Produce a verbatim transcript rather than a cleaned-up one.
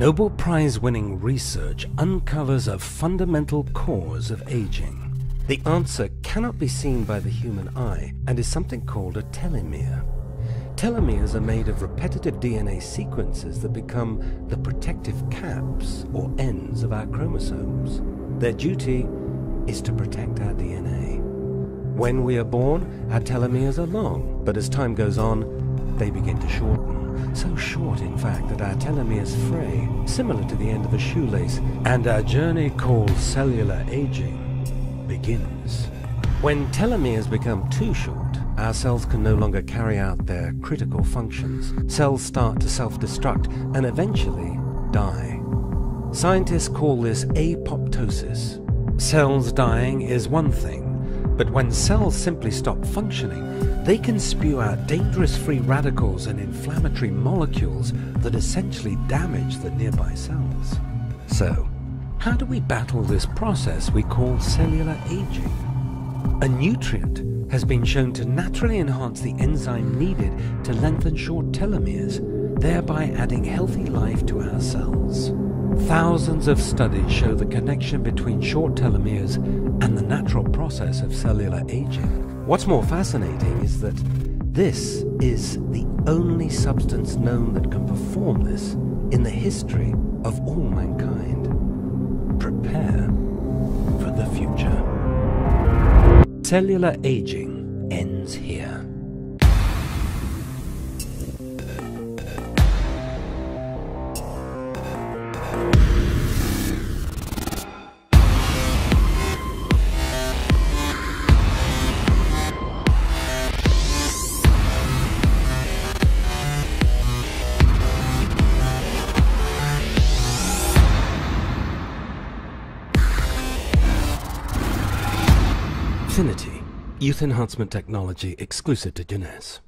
Nobel Prize-winning research uncovers a fundamental cause of aging. The answer cannot be seen by the human eye and is something called a telomere. Telomeres are made of repetitive D N A sequences that become the protective caps or ends of our chromosomes. Their duty is to protect our D N A. When we are born, our telomeres are long, but as time goes on, they begin to shorten. So short, in fact, that our telomeres fray, similar to the end of a shoelace, and our journey called cellular aging begins. When telomeres become too short, our cells can no longer carry out their critical functions. Cells start to self-destruct and eventually die. Scientists call this apoptosis. Cells dying is one thing, but when cells simply stop functioning, they can spew out dangerous free radicals and inflammatory molecules that essentially damage the nearby cells. So, how do we battle this process we call cellular aging? A nutrient has been shown to naturally enhance the enzyme needed to lengthen short telomeres, thereby adding healthy life to our cells. Thousands of studies show the connection between short telomeres and the natural process of cellular aging. What's more fascinating is that this is the only substance known that can perform this in the history of all mankind. Prepare for the future. Cellular aging ends here. FINITI, youth enhancement technology exclusive to Jeunesse.